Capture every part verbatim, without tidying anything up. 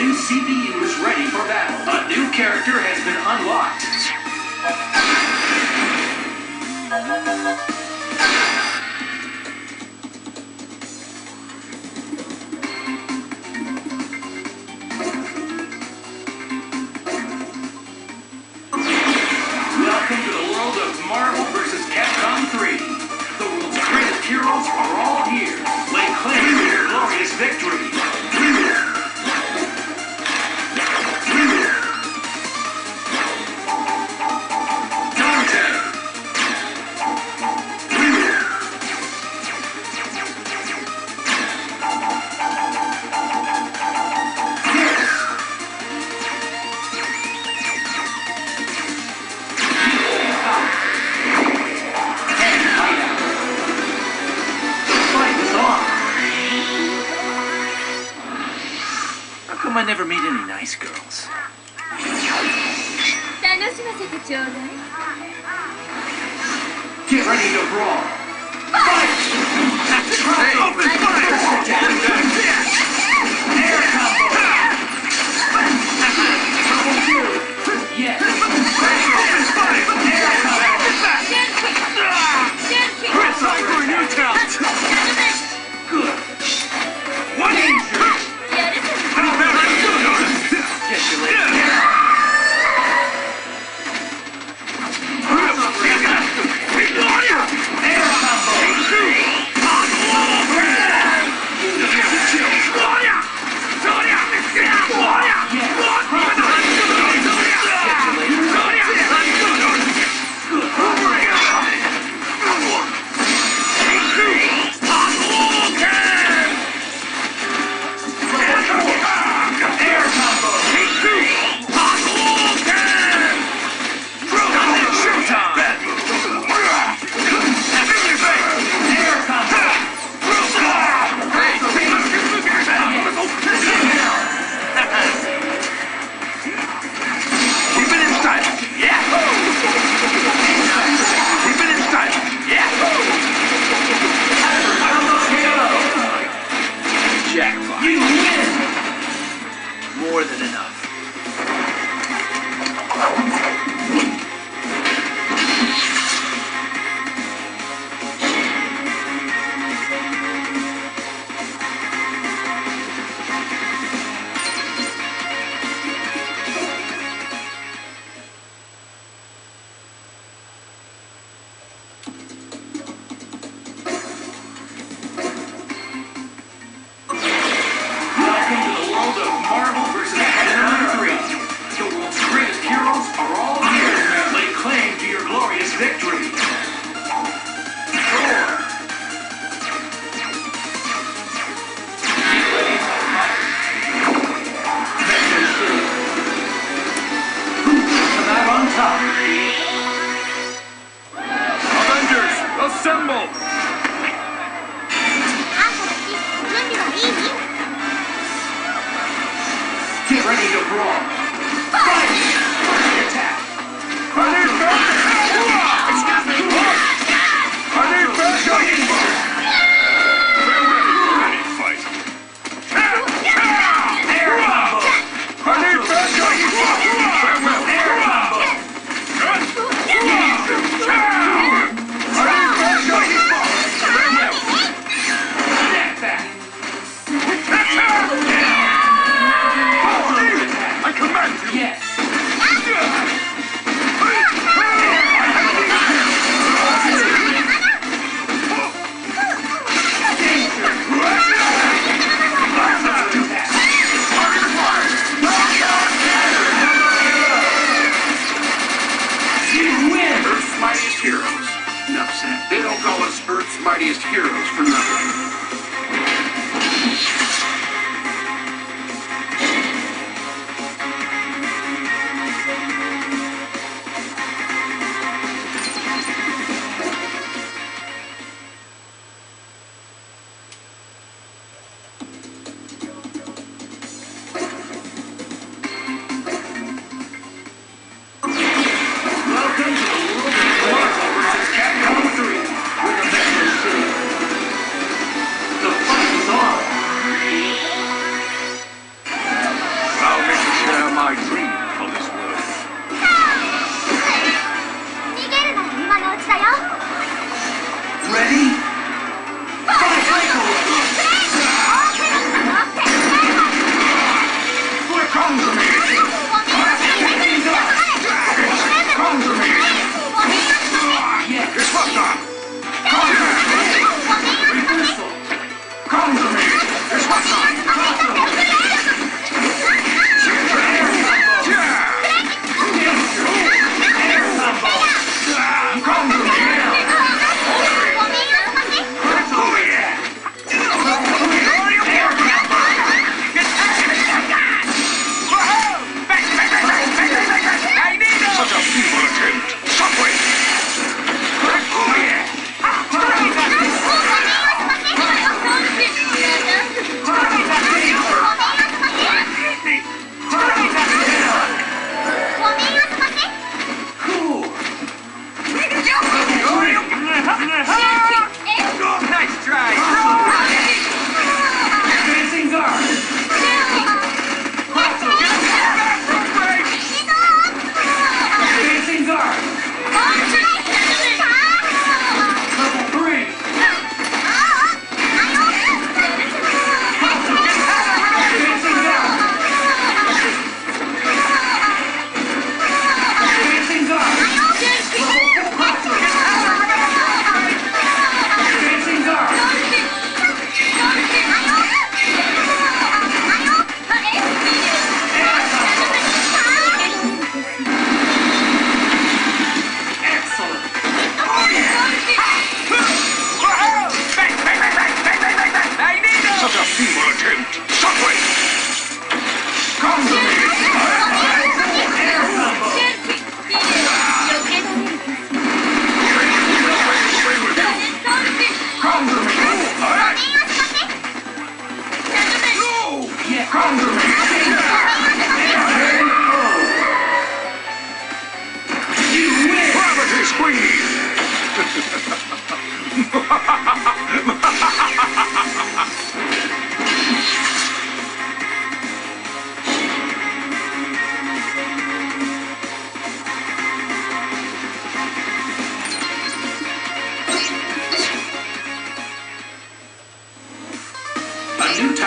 new C P U is ready for battle. A new character has been unlocked. Welcome to the world of Marvel versus. Capcom three. The world's greatest heroes are all here. Lay claim to their glorious victory. I never meet any nice girls. Get ready to brawl. Fight! Hey, open fire! Air combo! Double kill! Yes! Open fire! Air combo! Chris, I for a new talent! Good. One injury! Fight is on!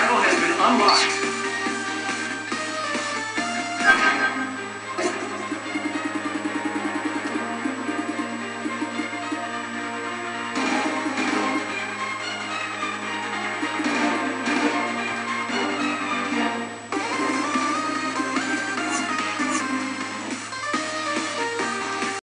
Battle has been unlocked.